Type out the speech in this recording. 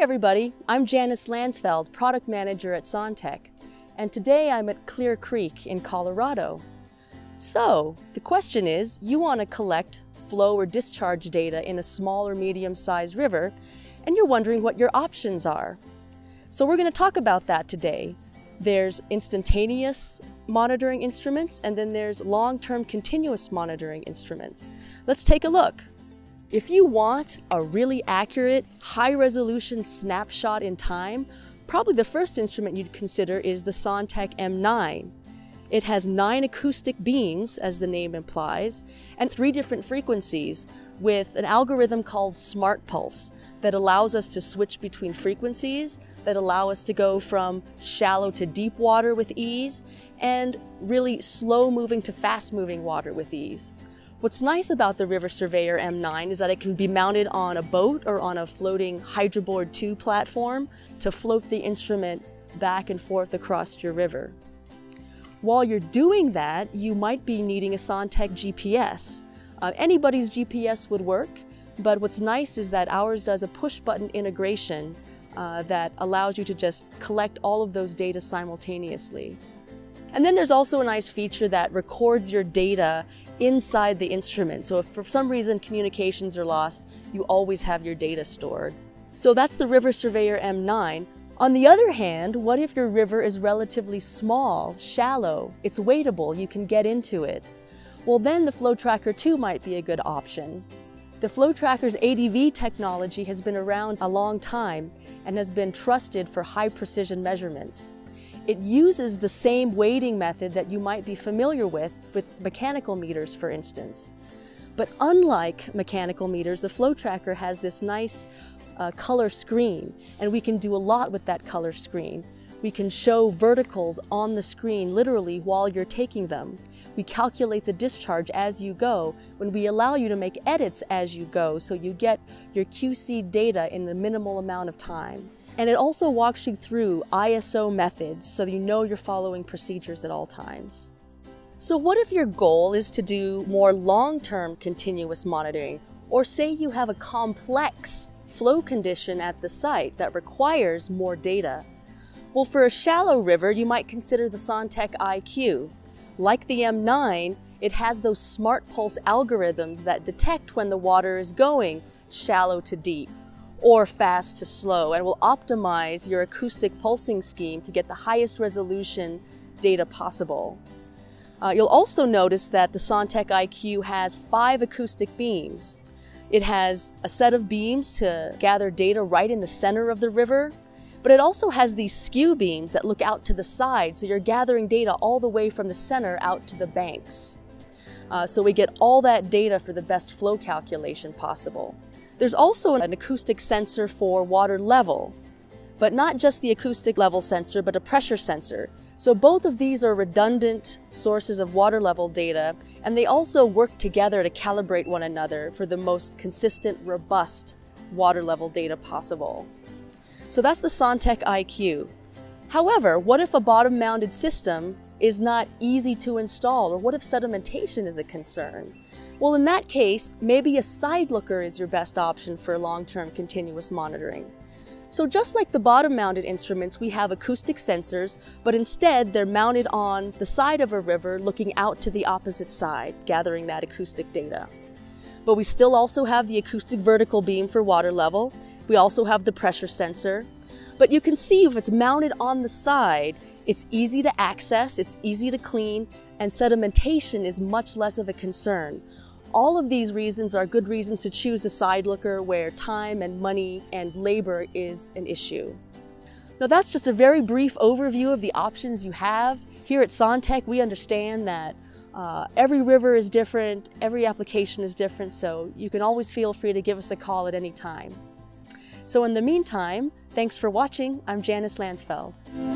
Hi everybody, I'm Janice Landsfeld, Product Manager at SonTek, and today I'm at Clear Creek in Colorado. So, the question is, you want to collect flow or discharge data in a small or medium-sized river, and you're wondering what your options are. So we're going to talk about that today. There's instantaneous monitoring instruments, and then there's long-term continuous monitoring instruments. Let's take a look. If you want a really accurate, high-resolution snapshot in time, probably the first instrument you'd consider is the SonTek M9. It has 9 acoustic beams, as the name implies, and 3 different frequencies with an algorithm called SmartPulse that allows us to switch between frequencies, that allow us to go from shallow to deep water with ease, and really slow-moving to fast-moving water with ease. What's nice about the RiverSurveyor M9 is that it can be mounted on a boat or on a floating Hydroboard II platform to float the instrument back and forth across your river. While you're doing that, you might be needing a SonTek GPS. Anybody's GPS would work, but what's nice is that ours does a push-button integration that allows you to just collect all of those data simultaneously. And then there's also a nice feature that records your data inside the instrument. So if for some reason communications are lost, you always have your data stored. So that's the RiverSurveyor M9. On the other hand, what if your river is relatively small, shallow, it's wadable, you can get into it? Well, then the FlowTracker2 might be a good option. The FlowTracker's ADV technology has been around a long time and has been trusted for high precision measurements. It uses the same weighting method that you might be familiar with mechanical meters, for instance. But unlike mechanical meters, the FlowTracker has this nice color screen, and we can do a lot with that color screen. We can show verticals on the screen literally while you're taking them. We calculate the discharge as you go, when we allow you to make edits as you go, so you get your QC data in a minimal amount of time. And it also walks you through ISO methods so that you know you're following procedures at all times. So what if your goal is to do more long-term continuous monitoring, or say you have a complex flow condition at the site that requires more data? Well, for a shallow river, you might consider the SonTek IQ. Like the M9, it has those SmartPulse algorithms that detect when the water is going shallow to deep or fast to slow, and will optimize your acoustic pulsing scheme to get the highest resolution data possible. You'll also notice that the SonTek IQ has 5 acoustic beams. It has a set of beams to gather data right in the center of the river, but it also has these skew beams that look out to the side, so you're gathering data all the way from the center out to the banks. So we get all that data for the best flow calculation possible. There's also an acoustic sensor for water level, but not just the acoustic level sensor, but a pressure sensor. So both of these are redundant sources of water level data, and they also work together to calibrate one another for the most consistent, robust water level data possible. So that's the SonTek IQ. However, what if a bottom-mounted system is not easy to install, or what if sedimentation is a concern? Well, in that case, maybe a side looker is your best option for long-term continuous monitoring. So just like the bottom-mounted instruments, we have acoustic sensors, but instead they're mounted on the side of a river looking out to the opposite side, gathering that acoustic data. But we still also have the acoustic vertical beam for water level. We also have the pressure sensor. But you can see if it's mounted on the side, it's easy to access, it's easy to clean, and sedimentation is much less of a concern. All of these reasons are good reasons to choose a side looker where time and money and labor is an issue. Now that's just a very brief overview of the options you have. Here at SonTek, we understand that every river is different, every application is different, so you can always feel free to give us a call at any time. So in the meantime, thanks for watching. I'm Janice Landsfeld.